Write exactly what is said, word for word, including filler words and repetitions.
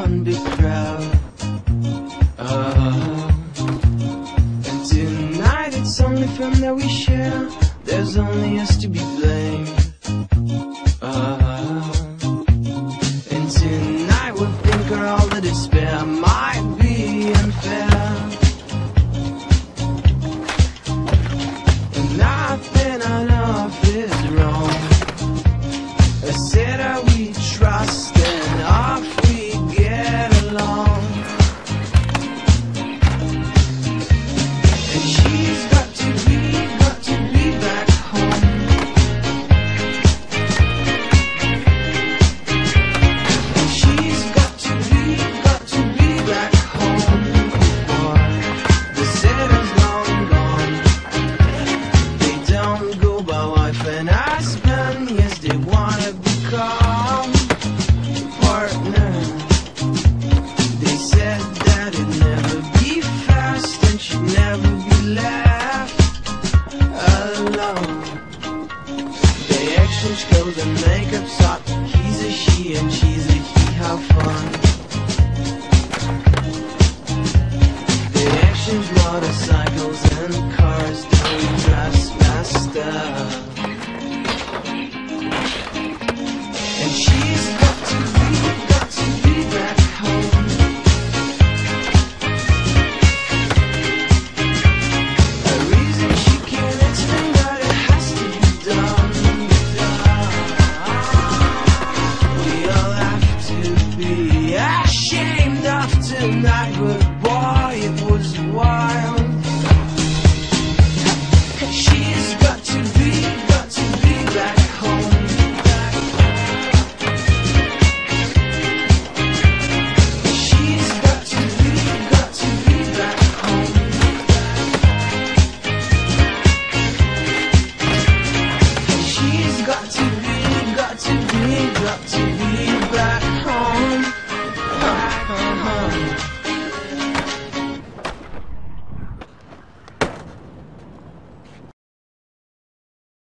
one big crowd. Uh-huh. And tonight it's only fun that we share. There's only us to be blamed. Uh-huh. And tonight we'll think on all the despair might be unfair. And nothing I know of is wrong. I said I we trust and off we get along. And she's got to be, got to be back home. And she's got to be, got to be back home. Or the setter's long gone. They don't go by wife and husband. Yes, they wanna become goes and makeup's up. He's a she and she's a he. How fun.